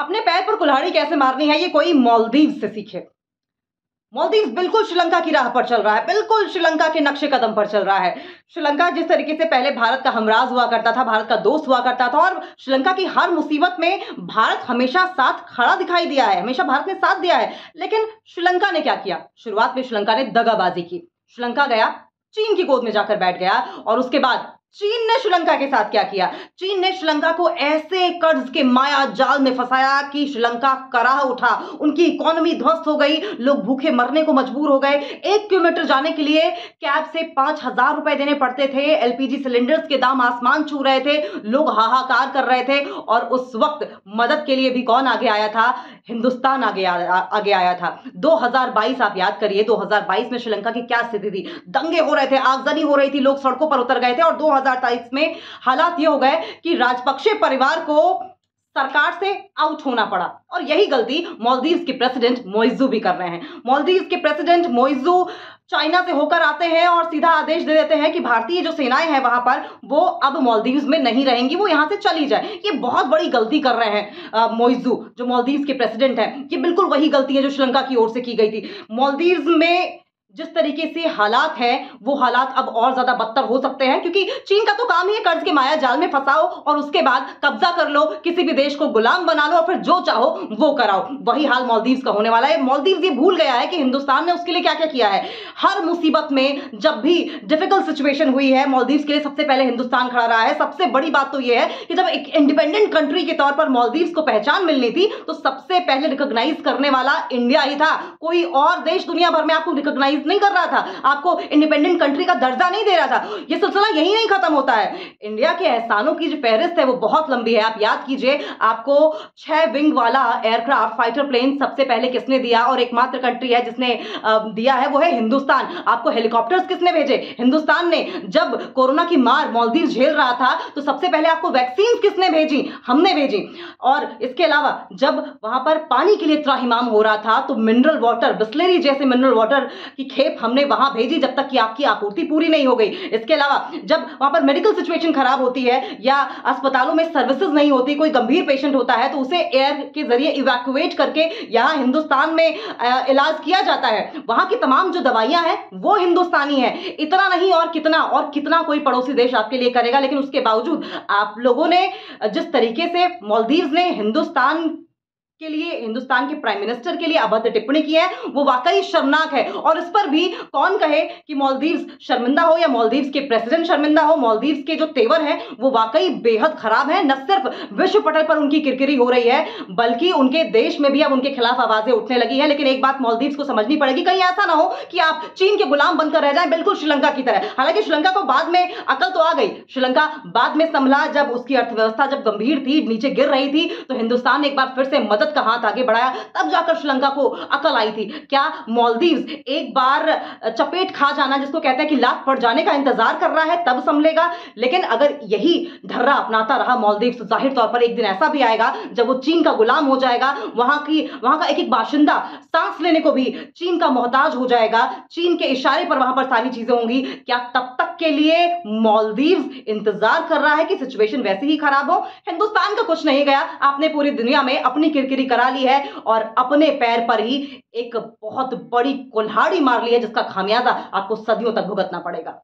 अपने पैर पर कुल्हाड़ी कैसे मारनी है ये कोई मालदीव से सीखे। मालदीव बिल्कुल श्रीलंका की राह पर चल रहा है, बिल्कुल श्रीलंका के नक्शे कदम पर चल रहा है। श्रीलंका जिस तरीके से पहले भारत का हमराज हुआ करता था, भारत का दोस्त हुआ करता था, और श्रीलंका की हर मुसीबत में भारत हमेशा साथ खड़ा दिखाई दिया है, हमेशा भारत ने साथ दिया है। लेकिन श्रीलंका ने क्या किया? शुरुआत में श्रीलंका ने दगाबाजी की। श्रीलंका गया, चीन की गोद में जाकर बैठ गया, और उसके बाद चीन ने श्रीलंका के साथ क्या किया? चीन ने श्रीलंका को ऐसे कर्ज के माया जाल में फंसाया कि श्रीलंका कराह उठा, उनकी इकोनॉमी ध्वस्त हो गई, लोग भूखे मरने को मजबूर हो गए। 1 किलोमीटर जाने के लिए कैब से 5000 रुपए देने पड़ते थे। एलपीजी सिलेंडर्स के दाम आसमान छू रहे थे, लोग हाहाकार कर रहे थे, और उस वक्त मदद के लिए भी कौन आगे आया था? हिंदुस्तान आगे आया था। 2022 आप याद करिए, 2022 में श्रीलंका की क्या स्थिति थी। दंगे हो रहे थे, आगजनी हो रही थी, लोग सड़कों पर उतर गए थे, और 2023 में हालात ये हो गए कि राजपक्षे परिवार को सरकार से आउट होना पड़ा। और यही गलती मालदीव्स के प्रेसिडेंट मोइज़ू भी कर रहे हैं। मालदीव्स के प्रेसिडेंट मोइज़ू चाइना से होकर आते हैं और सीधा आदेश दे देते हैं कि भारतीय जो सेनाएं हैं वहां पर, वो अब मालदीव्स में नहीं रहेंगी, वो यहां से चली जाए। ये बहुत बड़ी गलती कर रहे हैं मोइज़ू, जो मालदीव्स के प्रेसिडेंट हैं। ये बिल्कुल वही गलती है जो श्रीलंका की ओर से की गई थी। मालदीव्स में जिस तरीके से हालात हैं, वो हालात अब और ज्यादा बदतर हो सकते हैं, क्योंकि चीन का तो काम ही है कर्ज के माया जाल में फंसाओ और उसके बाद कब्जा कर लो, किसी भी देश को गुलाम बना लो और फिर जो चाहो वो कराओ। वही हाल मालदीव्स का होने वाला है। मालदीव्स ये भूल गया है कि हिंदुस्तान ने उसके लिए क्या क्या किया है। हर मुसीबत में जब भी डिफिकल्ट सिचुएशन हुई है, मालदीव्स के लिए सबसे पहले हिंदुस्तान खड़ा रहा है। सबसे बड़ी बात तो यह है कि जब एक इंडिपेंडेंट कंट्री के तौर पर मालदीव्स को पहचान मिलनी थी, तो सबसे पहले रिकॉग्नाइज करने वाला इंडिया ही था। कोई और देश दुनिया भर में आपको रिकॉग्नाइज नहीं कर रहा था, आपको इंडिपेंडेंट कंट्री का दर्जा नहीं दे रहा था। यह सिलसिला यही नहीं खत्म होता है। इंडिया के एहसानों की जो फहरिस्त है वो बहुत लंबी है। आप याद कीजिए, आपको 6 विंग वाला एयरक्राफ्ट फाइटर प्लेन सबसे पहले किसने दिया, और एकमात्र कंट्री है जिसने दिया है वो है हिंदुस्तान। आपको हेलीकॉप्टर्स किसने भेजे? हिंदुस्तान ने। जब कोरोना की मार मालदीव झेल रहा था, तो सबसे पहले आपको वैक्सीन किसने भेजी? हमने भेजी। और इसके अलावा जब वहां पर पानी के लिए त्राहिमाम हो रहा था, तो मिनरल वाटर, बिस्लेरी जैसे मिनरल वाटर की खेप हमने वहां भेजी, जब तक कि आपकी आपूर्ति पूरी नहीं हो गई। इसके अलावा जब वहां पर मेडिकल सिचुएशन खराब होती है या अस्पतालों में सर्विसेज नहीं होती, कोई गंभीर पेशेंट होता है, तो उसे एयर के जरिए इवैक्यूएट करके यहाँ हिंदुस्तान में इलाज किया जाता है। वहां की तमाम जो दवाइयां हैं वो हिंदुस्तानी है। इतना नहीं और कितना कोई पड़ोसी देश आपके लिए करेगा। लेकिन उसके बावजूद आप लोगों ने जिस तरीके से मालदीव्स ने हिंदुस्तान के लिए, हिंदुस्तान के प्राइम मिनिस्टर के लिए अभद्र टिप्पणी की है, वो वाकई शर्मनाक है। और इस पर भी कौन कहे कि मालदीव्स शर्मिंदा हो या मालदीव्स के प्रेसिडेंट शर्मिंदा हो। मालदीव्स के जो तेवर हैं वो वाकई बेहद खराब है। न सिर्फ विश्व पटल पर उनकी किरकिरी हो रही है, बल्कि उनके देश में भी अब उनके खिलाफ आवाजें उठने लगी है। लेकिन एक बात मालदीव्स को समझनी पड़ेगी, कहीं ऐसा ना हो कि आप चीन के गुलाम बनकर रह जाए, बिल्कुल श्रीलंका की तरह। हालांकि श्रीलंका को बाद में अकल तो आ गई, श्रीलंका बाद में संभला। जब उसकी अर्थव्यवस्था जब गंभीर थी, नीचे गिर रही थी, तो हिंदुस्तान ने एक बार फिर से मदद का हाथ आगे बढ़ाया, तब जाकर श्रीलंका को अकल आई थी। क्या मालदीव्स एक बार चपेट खा जाना, जिसको कहते हैं कि लात पड़ जाने का इंतजार कर रहा है, तब संभलेगा? लेकिन अगर यही धर्रा अपनाता रहा मालदीव्स, तो जाहिर तौर पर एक दिन ऐसा भी आएगा जब वो चीन का गुलाम हो जाएगा। वहां का एक-एक बाशिंदा सांस लेने को भी चीन का मोहताज हो जाएगा। चीन के इशारे पर वहां पर सारी चीजें होंगी। क्या तब तक के लिए मालदीव्स इंतजार कर रहा है कि सिचुएशन वैसे ही खराब हो? हिंदुस्तान का कुछ नहीं गया, आपने पूरी दुनिया में अपनी किरकिरी करा ली है और अपने पैर पर ही एक बहुत बड़ी कुल्हाड़ी मार ली है, जिसका खामियाजा आपको सदियों तक भुगतना पड़ेगा।